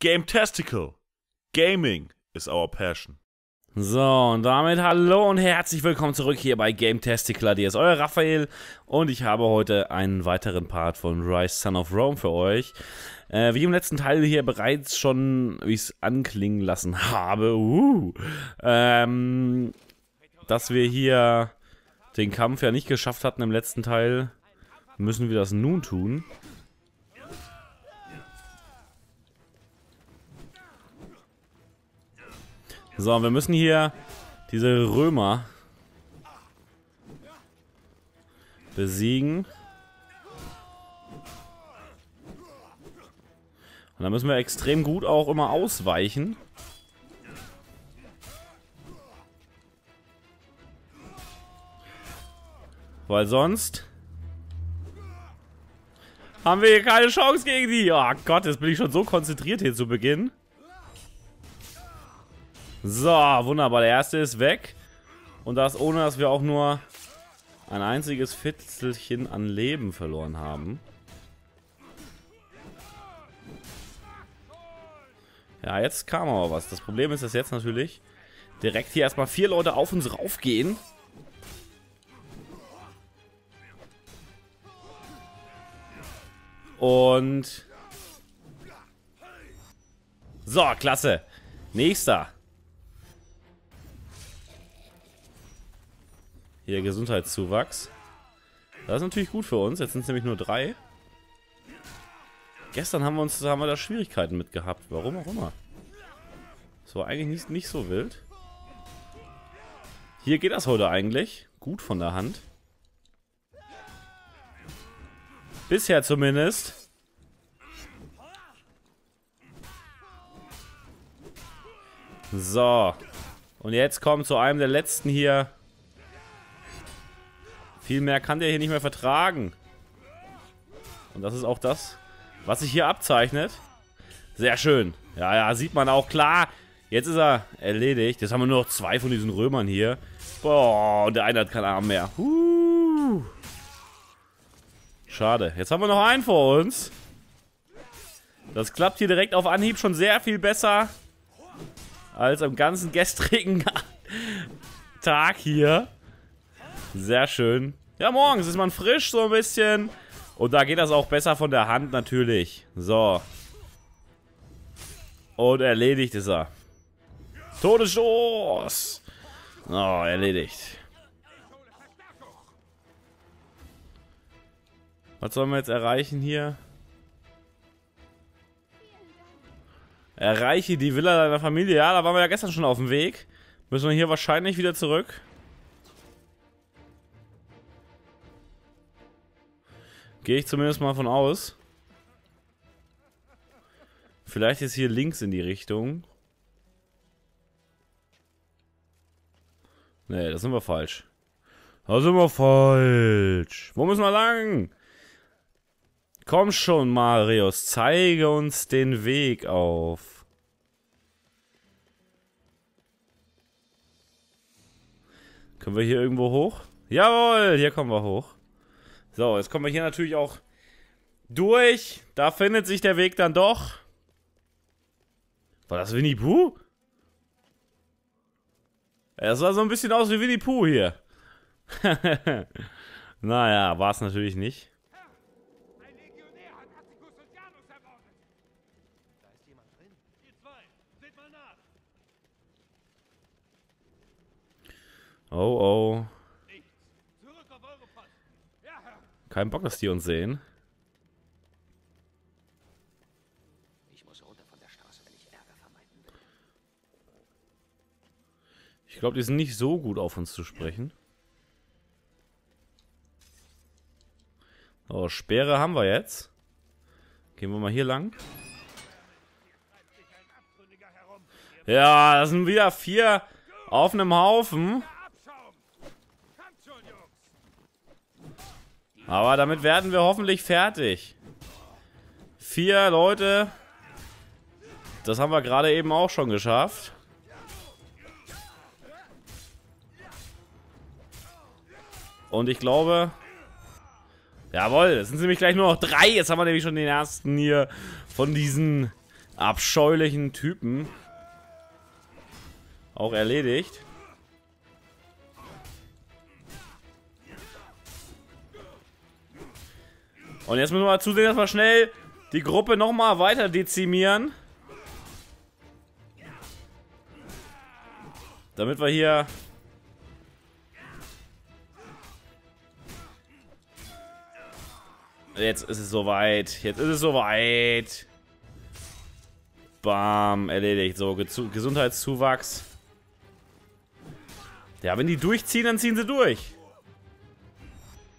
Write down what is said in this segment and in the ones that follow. GameTastical. Gaming is our passion. So, und damit hallo und herzlich willkommen zurück hier bei GameTasticalHD. Ist euer Raphael und ich habe heute einen weiteren Part von Ryse Son of Rome für euch. Wie im letzten Teil hier bereits schon, wie ich es anklingen lassen habe, dass wir hier den Kampf ja nicht geschafft hatten im letzten Teil, müssen wir das nun tun. So, wir müssen hier diese Römer besiegen. Und da müssen wir extrem gut auch immer ausweichen. Weil sonst haben wir hier keine Chance gegen die. Oh Gott, jetzt bin ich schon so konzentriert hier zu Beginn. So, wunderbar. Der erste ist weg. Und das ohne, dass wir auch nur ein einziges Fitzelchen an Leben verloren haben. Ja, jetzt kam aber was. Das Problem ist, dass jetzt natürlich direkt hier erstmal 4 Leute auf uns raufgehen. Und... so, klasse. Nächster. Hier Gesundheitszuwachs. Das ist natürlich gut für uns. Jetzt sind es nämlich nur 3. Gestern haben wir da Schwierigkeiten mit gehabt. Warum auch immer. Das war eigentlich nicht so wild. Hier geht das heute eigentlich gut von der Hand. Bisher zumindest. So. Und jetzt kommt zu einem der letzten hier. Viel mehr kann der hier nicht mehr vertragen. Und das ist auch das, was sich hier abzeichnet. Sehr schön. Ja, ja, sieht man auch klar. Jetzt ist er erledigt. Jetzt haben wir nur noch 2 von diesen Römern hier. Boah, und der eine hat keinen Arm mehr. Schade. Jetzt haben wir noch einen vor uns. Das klappt hier direkt auf Anhieb schon sehr viel besser als am ganzen gestrigen Tag hier. Sehr schön. Ja, morgens ist man frisch so ein bisschen. Und da geht das auch besser von der Hand natürlich. So. Und erledigt ist er. Todesstoß. Oh, erledigt. Was sollen wir jetzt erreichen hier? Erreiche die Villa deiner Familie. Ja, da waren wir ja gestern schon auf dem Weg. Müssen wir hier wahrscheinlich wieder zurück. Gehe ich zumindest mal von aus. Vielleicht ist hier links in die Richtung. Nee, da sind wir falsch. Da sind wir falsch. Wo müssen wir lang? Komm schon, Marius. Zeige uns den Weg auf. Können wir hier irgendwo hoch? Jawohl, hier kommen wir hoch. So, jetzt kommen wir hier natürlich auch durch. Da findet sich der Weg dann doch. War das Winnie Pooh? Das sah so ein bisschen aus wie Winnie Pooh hier. Naja, war es natürlich nicht. Ein Legionär hat Atticus und Janus ermordet. Da ist jemand drin. Ihr zwei, seht mal nach. Oh, oh. Kein Bock, dass die uns sehen. Ich muss runter von der Straße, wenn ich Ärger vermeiden will. Ich glaube, die sind nicht so gut auf uns zu sprechen. Oh, Speere haben wir jetzt. Gehen wir mal hier lang. Ja, das sind wieder 4 auf einem Haufen. Aber damit werden wir hoffentlich fertig. 4 Leute. Das haben wir gerade eben auch schon geschafft. Und ich glaube... jawohl, es sind nämlich gleich nur noch 3. Jetzt haben wir nämlich schon den ersten hier von diesen abscheulichen Typen auch erledigt. Und jetzt müssen wir mal zusehen, dass wir schnell die Gruppe nochmal weiter dezimieren. Damit wir hier jetzt ist es soweit. Jetzt ist es soweit. Bam, erledigt. So, Gesundheitszuwachs. Ja, wenn die durchziehen, dann ziehen sie durch.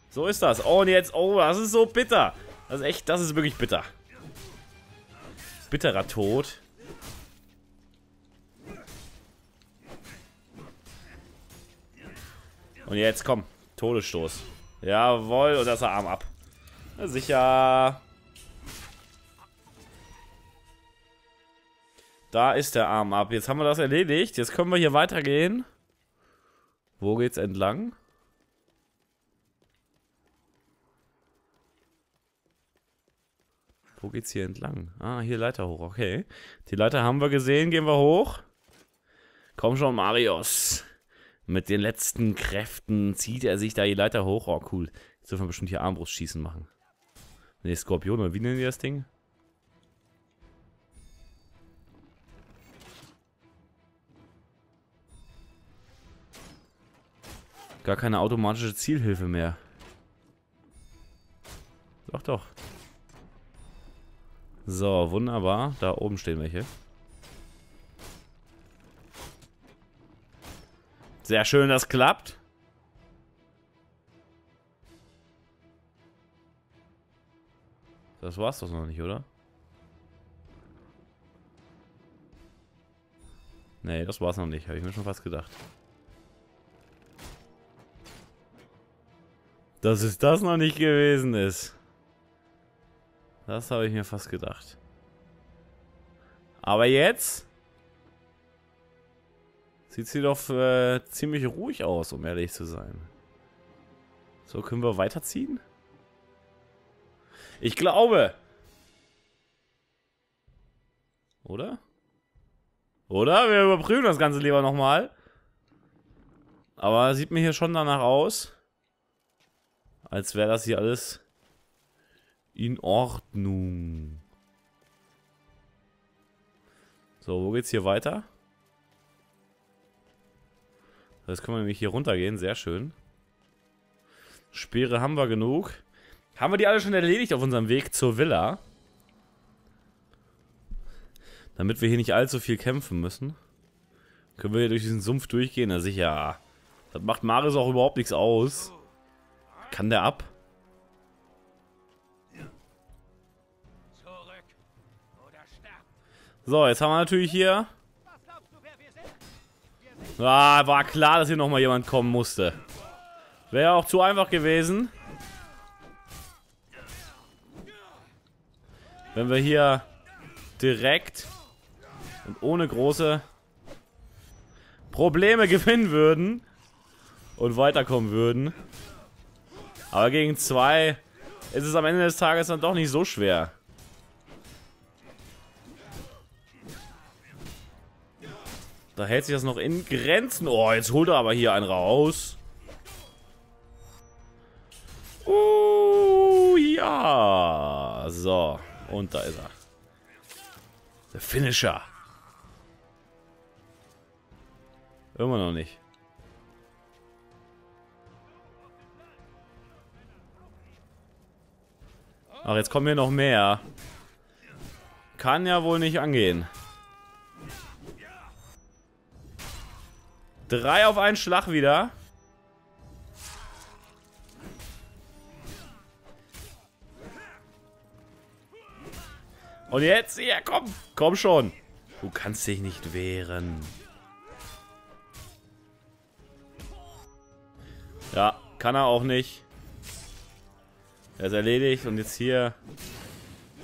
So ist das. Oh, und jetzt, oh, das ist so bitter. Das ist echt, das ist wirklich bitter. Bitterer Tod. Und jetzt, komm, Todesstoß. Jawohl, und das ist der Arm ab. Na, sicher. Da ist der Arm ab. Jetzt haben wir das erledigt. Jetzt können wir hier weitergehen. Wo geht's entlang? Wo geht's hier entlang? Ah, hier Leiter hoch. Okay. Die Leiter haben wir gesehen. Gehen wir hoch. Komm schon, Marius. Mit den letzten Kräften zieht er sich da die Leiter hoch. Oh, cool. Jetzt dürfen wir bestimmt hier Armbrustschießen machen. Ne, Skorpion. Oder wie nennen die das Ding? Gar keine automatische Zielhilfe mehr. Doch, doch. So, wunderbar. Da oben stehen welche. Sehr schön, das klappt. Das war's doch noch nicht, oder? Nee, das war's noch nicht. Habe ich mir schon fast gedacht. Dass es das noch nicht gewesen ist. Das habe ich mir fast gedacht. Aber jetzt sieht sie doch ziemlich ruhig aus, um ehrlich zu sein. So, können wir weiterziehen? Ich glaube. Oder? Oder? Wir überprüfen das Ganze lieber nochmal. Aber sieht mir hier schon danach aus, als wäre das hier alles in Ordnung. So, wo geht's hier weiter? Das können wir nämlich hier runtergehen, sehr schön. Speere haben wir genug. Haben wir die alle schon erledigt auf unserem Weg zur Villa? Damit wir hier nicht allzu viel kämpfen müssen. Können wir hier durch diesen Sumpf durchgehen? Na sicher. Das macht Marius auch überhaupt nichts aus. Kann der ab? So, jetzt haben wir natürlich hier... Ah, war klar, dass hier nochmal jemand kommen musste. Wäre auch zu einfach gewesen. Wenn wir hier direkt und ohne große Probleme gewinnen würden und weiterkommen würden. Aber gegen zwei ist es am Ende des Tages dann doch nicht so schwer. Da hält sich das noch in Grenzen. Oh, jetzt holt er aber hier einen raus. Ja. So. Und da ist er. Der Finisher. Immer noch nicht. Ach, jetzt kommen hier noch mehr. Kann ja wohl nicht angehen. 3 auf einen Schlag wieder. Und jetzt, ja komm, komm schon. Du kannst dich nicht wehren. Ja, kann er auch nicht. Er ist erledigt und jetzt hier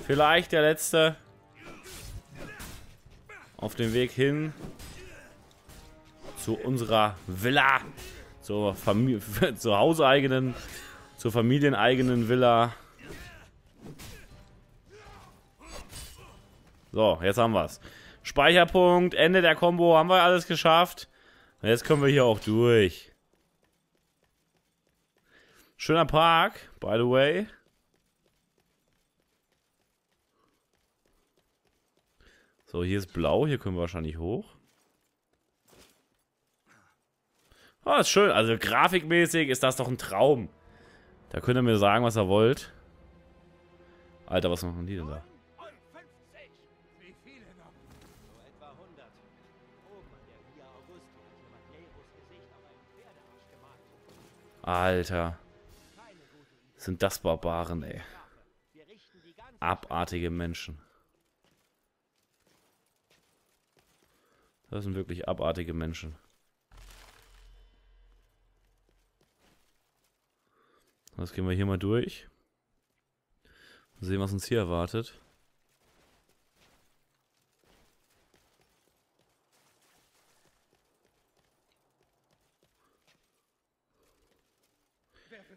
vielleicht der letzte auf dem Weg hin zu unserer Villa, zur hauseigenen, zur familieneigenen Villa. So, jetzt haben wir es. Speicherpunkt, Ende der Combo, haben wir alles geschafft. Und jetzt können wir hier auch durch. Schöner Park, by the way. So, hier ist blau, hier können wir wahrscheinlich hoch. Ah, ist schön. Also grafikmäßig ist das doch ein Traum. Da könnt ihr mir sagen, was ihr wollt. Alter, was machen die denn da? Alter. Sind das Barbaren, ey. Abartige Menschen. Das sind wirklich abartige Menschen. Jetzt gehen wir hier mal durch. Mal sehen, was uns hier erwartet.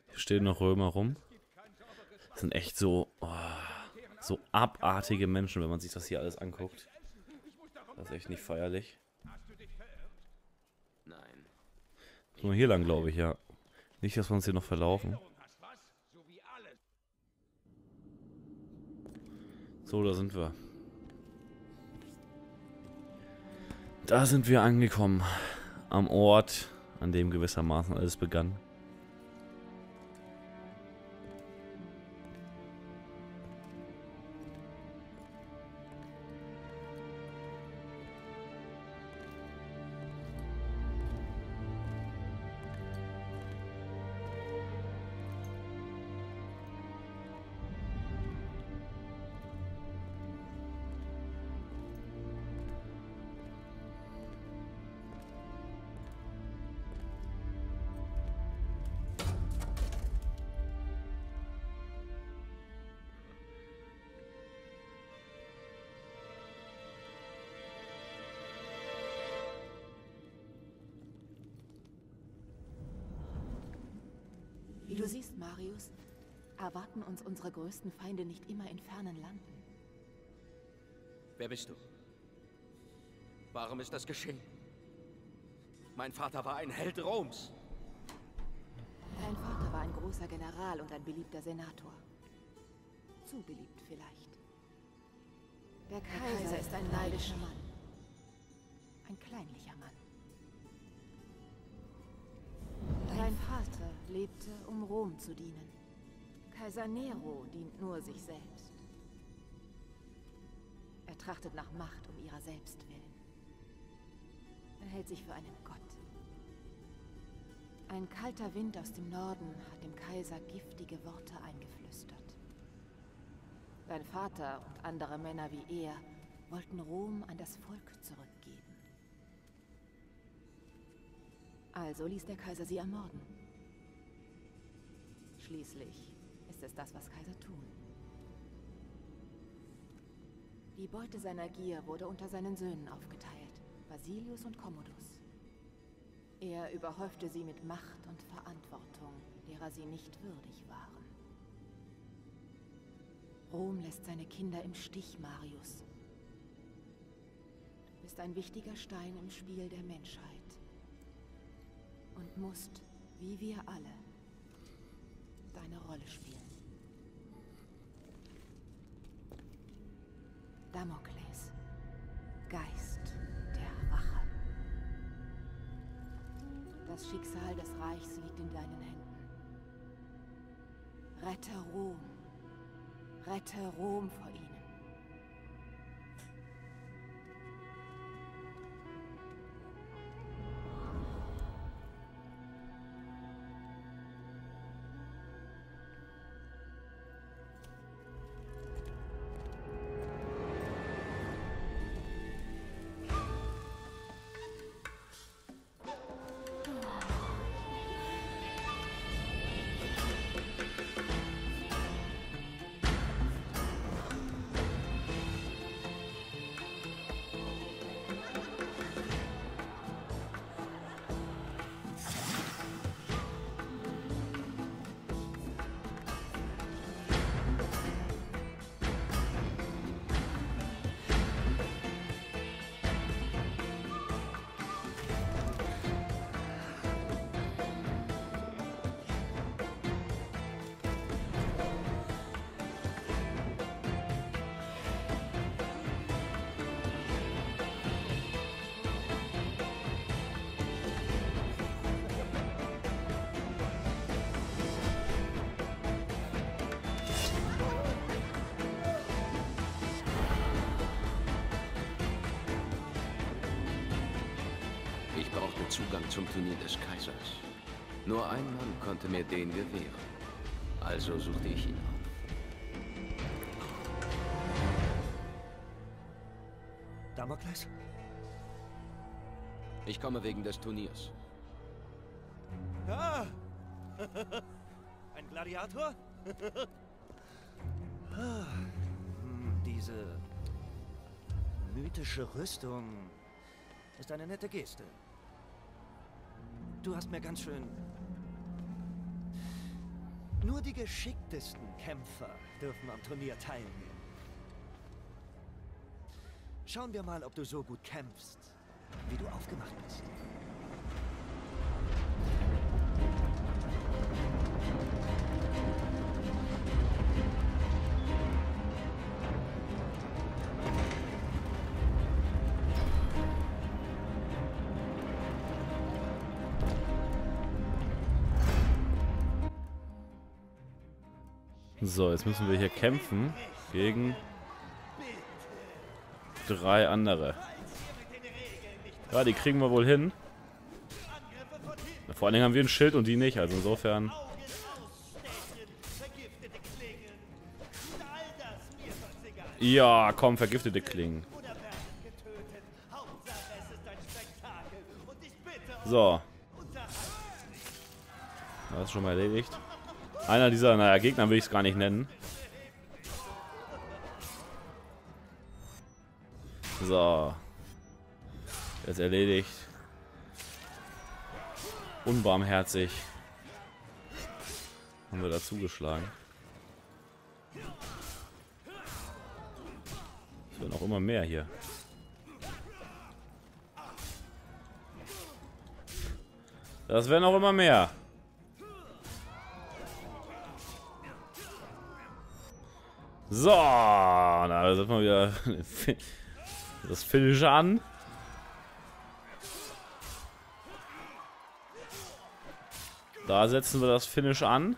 Hier stehen noch Römer rum. Das sind echt so, oh, so abartige Menschen, wenn man sich das hier alles anguckt. Das ist echt nicht feierlich. Nein. Müssen wir hier lang, glaube ich, ja. Nicht, dass wir uns hier noch verlaufen. So, da sind wir. Da sind wir angekommen. Am Ort, an dem gewissermaßen alles begann. Wie du siehst, Marius, erwarten uns unsere größten Feinde nicht immer in fernen Landen. Wer bist du? Warum ist das geschehen? Mein Vater war ein Held Roms. Dein Vater war ein großer General und ein beliebter Senator. Zu beliebt vielleicht. Der Kaiser ist ein neidischer Mann. Ein kleinlicher Mann. Dein Vater lebte, um Rom zu dienen. Kaiser Nero dient nur sich selbst. Er trachtet nach Macht um ihrer selbst willen. Er hält sich für einen Gott. Ein kalter Wind aus dem Norden hat dem Kaiser giftige Worte eingeflüstert. Dein Vater und andere Männer wie er wollten Rom an das Volk zurückgeben. Also ließ der Kaiser sie ermorden. Schließlich ist es das, was Kaiser tun. Die Beute seiner Gier wurde unter seinen Söhnen aufgeteilt, Basilius und Kommodus. Er überhäufte sie mit Macht und Verantwortung, derer sie nicht würdig waren. Rom lässt seine Kinder im Stich, Marius. Du bist ein wichtiger Stein im Spiel der Menschheit. Und musst, wie wir alle, deine Rolle spielen. Damokles, Geist der Rache. Das Schicksal des Reichs liegt in deinen Händen. Rette Rom vor ihnen. Zugang zum Turnier des Kaisers. Nur ein Mann konnte mir den gewähren. Also suchte ich ihn auf. Damokles? Ich komme wegen des Turniers. Ah! Ein Gladiator? Ah, diese mythische Rüstung ist eine nette Geste. Du hast mir ganz schön... Nur die geschicktesten Kämpfer dürfen am Turnier teilnehmen. Schauen wir mal, ob du so gut kämpfst, wie du aufgemacht bist. So, jetzt müssen wir hier kämpfen gegen drei andere. Ja, die kriegen wir wohl hin. Vor allen Dingen haben wir ein Schild und die nicht, also insofern... Ja, komm, vergiftete Klingen. So. Das ist schon mal erledigt. Einer dieser, naja, Gegner will ich es gar nicht nennen. So. Jetzt erledigt. Unbarmherzig. Haben wir dazu geschlagen. Es werden auch immer mehr hier. Das werden auch immer mehr. So, da sind wir wieder das Finish an. Da setzen wir das Finish an.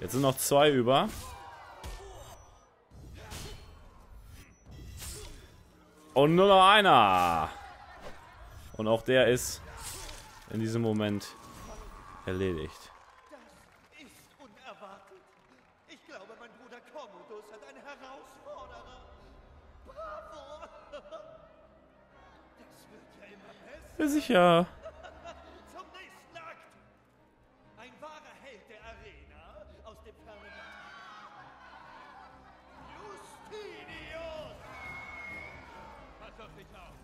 Jetzt sind noch zwei über. Und nur noch einer. Und auch der ist in diesem Moment erledigt. Sicher. Zum nächsten Akt. Ein wahrer Held der Arena aus dem Permanent. Justinius! Pass auf dich auf.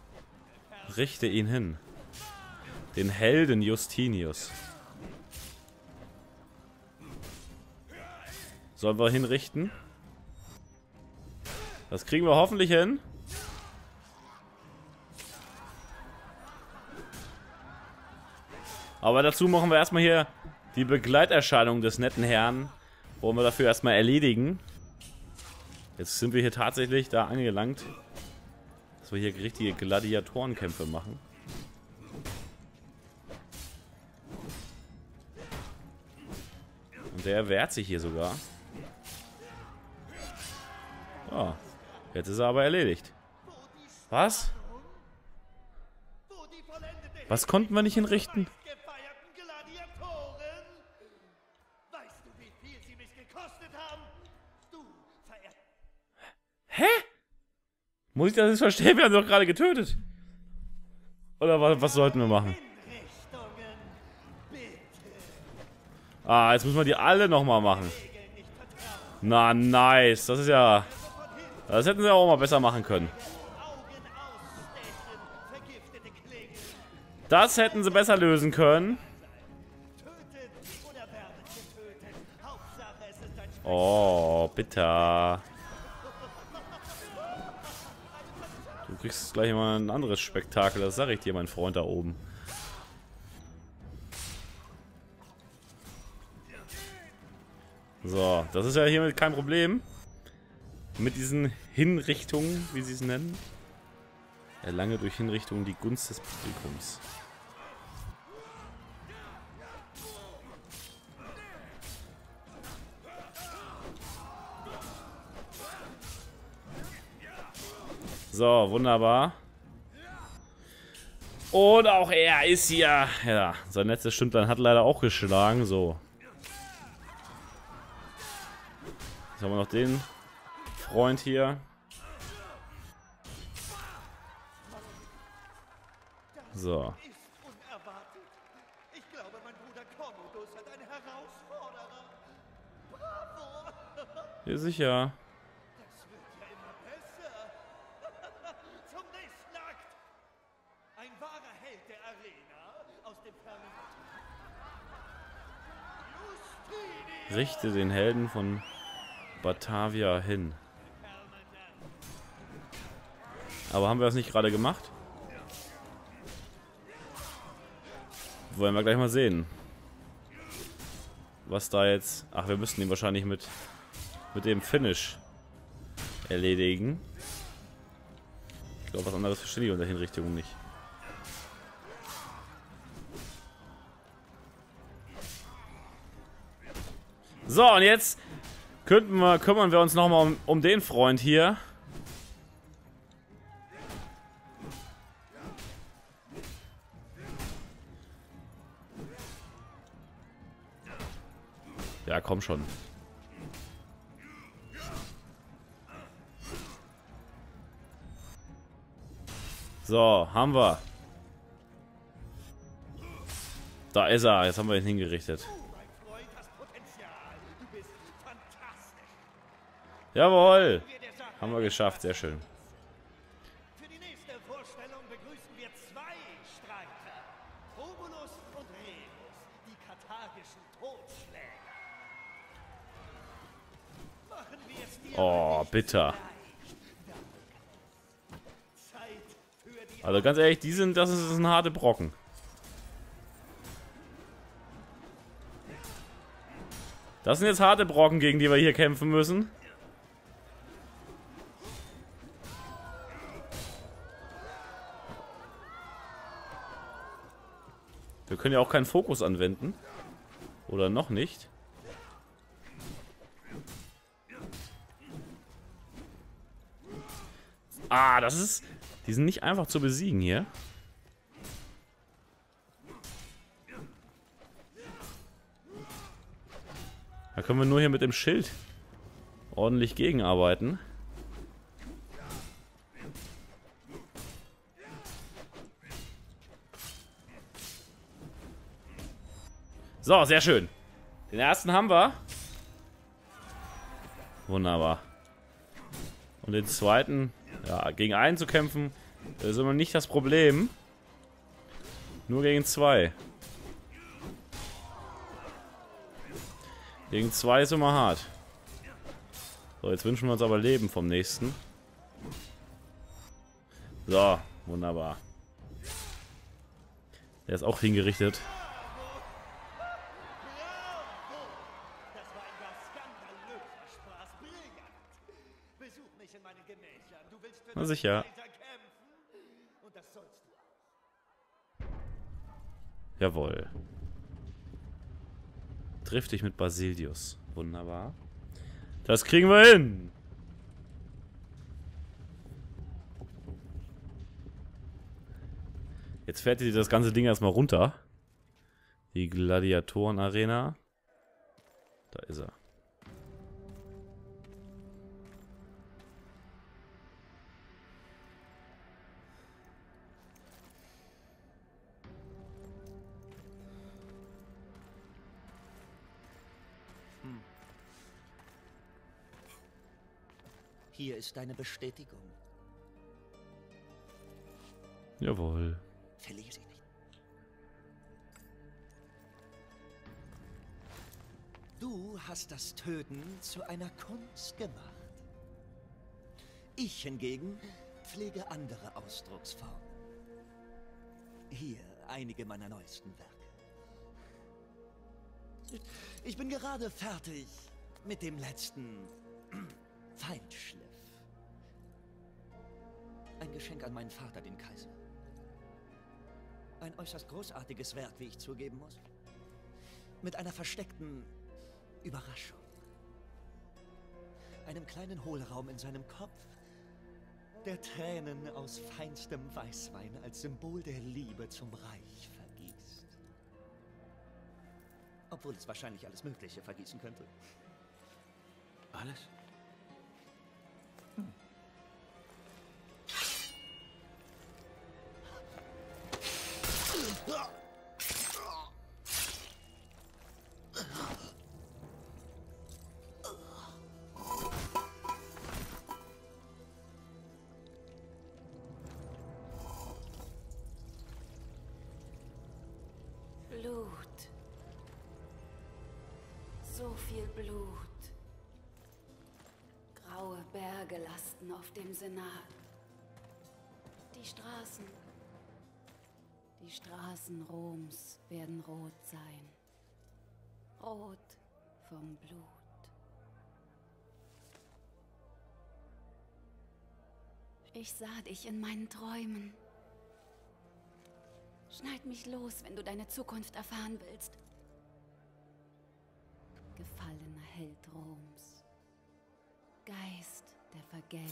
Richte ihn hin. Den Helden Justinius. Sollen wir hinrichten? Das kriegen wir hoffentlich hin. Aber dazu machen wir erstmal hier die Begleiterscheinung des netten Herrn. Wollen wir dafür erstmal erledigen. Jetzt sind wir hier tatsächlich da angelangt, dass wir hier richtige Gladiatorenkämpfe machen. Und der wehrt sich hier sogar. Oh, jetzt ist er aber erledigt. Was? Was konnten wir nicht hinrichten? Hä? Muss ich das jetzt verstehen? Wir haben sie doch gerade getötet. Oder was sollten wir machen? Ah, jetzt müssen wir die alle nochmal machen. Na, nice. Das ist ja... Das hätten sie auch mal besser machen können. Das hätten sie besser lösen können. Oh, bitter. Du kriegst gleich mal ein anderes Spektakel, das sag ich dir, mein Freund da oben. So, das ist ja hiermit kein Problem. Mit diesen Hinrichtungen, wie sie es nennen. Erlange durch Hinrichtungen die Gunst des Publikums. So, wunderbar. Und auch er ist hier. Ja, sein letztes Stündlein hat leider auch geschlagen. So. Jetzt haben wir noch den Freund hier. So. Ich glaube, mein Bruder Kommodus hat einen Herausforderer. Bravo! Ja, sicher. Das wird ja immer besser. Zum nächsten Akt. Ein wahrer Held der Arena aus dem fernen. Richte den Helden von Batavia hin. Aber haben wir das nicht gerade gemacht? Wollen wir gleich mal sehen, was da jetzt... Ach, wir müssen ihn wahrscheinlich mit dem Finish erledigen. Ich glaube, was anderes verstehe ich unter Hinrichtung nicht. So, und jetzt kümmern wir uns nochmal um den Freund hier. Ja, komm schon. So, haben wir. Da ist er. Jetzt haben wir ihn hingerichtet. Jawohl. Haben wir geschafft. Sehr schön. Für die nächste Vorstellung begrüßen wir zwei Streiter. Romulus und Remus, die karthagischen Totschläger. Oh, bitter. Also ganz ehrlich, das ist ein harter Brocken. Das sind jetzt harte Brocken, gegen die wir hier kämpfen müssen. Wir können ja auch keinen Fokus anwenden. Oder noch nicht. Ah, das ist... Die sind nicht einfach zu besiegen hier. Da können wir nur hier mit dem Schild ordentlich gegenarbeiten. So, sehr schön. Den ersten haben wir. Wunderbar. Und den zweiten... Ja, gegen einen zu kämpfen, ist immer nicht das Problem. Nur gegen zwei. Gegen zwei ist immer hart. So, jetzt wünschen wir uns aber Leben vom nächsten. So, wunderbar. Der ist auch hingerichtet. Na sicher. Jawohl. Triff dich mit Basilius. Wunderbar. Das kriegen wir hin. Jetzt fährt ihr das ganze Ding erstmal runter. Die Gladiatoren-Arena. Da ist er. Hier ist deine Bestätigung. Jawohl. Verliere sie nicht. Du hast das Töten zu einer Kunst gemacht. Ich hingegen pflege andere Ausdrucksformen. Hier einige meiner neuesten Werke. Ich bin gerade fertig mit dem letzten Feinschliff. Ein Geschenk an meinen Vater, den Kaiser. Ein äußerst großartiges Werk, wie ich zugeben muss. Mit einer versteckten Überraschung. Einem kleinen Hohlraum in seinem Kopf, der Tränen aus feinstem Weißwein als Symbol der Liebe zum Reich vergießt. Obwohl es wahrscheinlich alles Mögliche vergießen könnte. Alles? Hm. Blut. So viel Blut. Graue Berge lasten auf dem Senat. Die Straßen Roms werden rot sein. Rot vom Blut. Ich sah dich in meinen Träumen. Schneid mich los, wenn du deine Zukunft erfahren willst. Gefallener Held Roms. Geist der Vergeltung.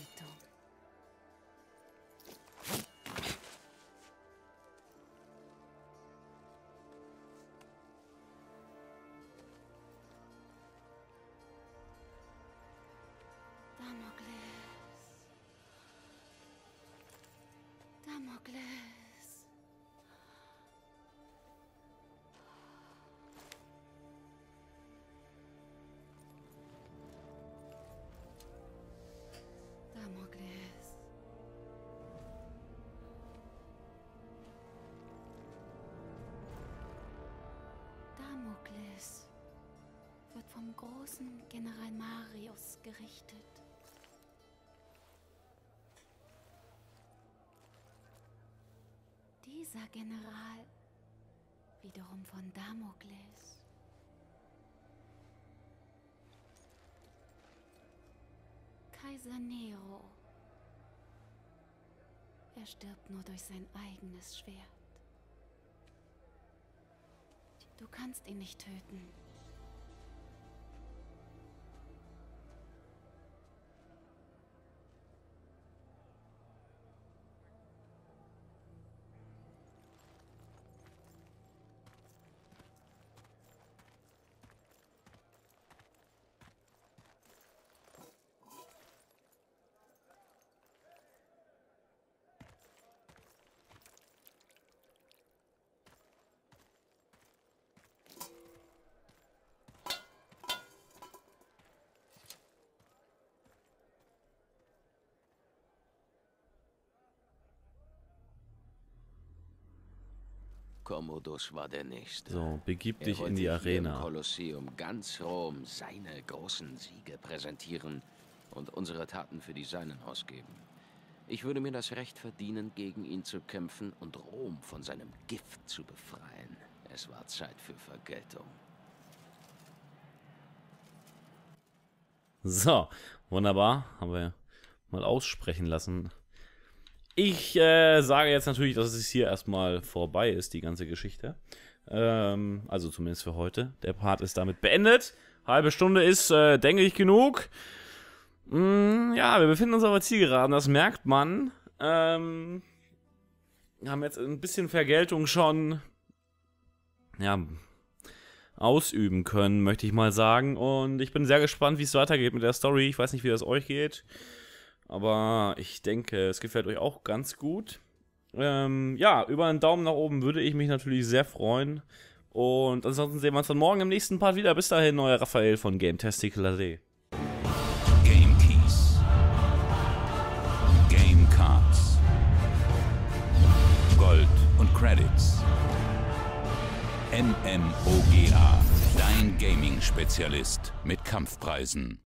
Damokles. Damokles. Damokles wird vom großen General Marius gerichtet. Dieser General wiederum von Damokles. Kaiser Nero. Er stirbt nur durch sein eigenes Schwert. Du kannst ihn nicht töten. Kommodus war der Nächste. So, begib dich in die Arena. Im Kolosseum ganz Rom seine großen Siege präsentieren und unsere Taten für die Seinen ausgeben. Ich würde mir das Recht verdienen, gegen ihn zu kämpfen und Rom von seinem Gift zu befreien. Es war Zeit für Vergeltung. So, wunderbar. Haben wir mal aussprechen lassen. Ich sage jetzt natürlich, dass es hier erstmal vorbei ist, die ganze Geschichte. Also zumindest für heute. Der Part ist damit beendet. Halbe Stunde ist, denke ich, genug. Ja, wir befinden uns auf der Zielgeraden, das merkt man. Haben jetzt ein bisschen Vergeltung schon ja, ausüben können, möchte ich mal sagen. Und ich bin sehr gespannt, wie es weitergeht mit der Story. Ich weiß nicht, wie das euch geht. Aber ich denke, es gefällt euch auch ganz gut. Ja, über einen Daumen nach oben würde ich mich natürlich sehr freuen. Und ansonsten sehen wir uns dann morgen im nächsten Part wieder. Bis dahin, euer Raphael von GameTasticalHD. Game Keys. Game Cards. Gold und Credits. MMOGA. Dein Gaming-Spezialist mit Kampfpreisen.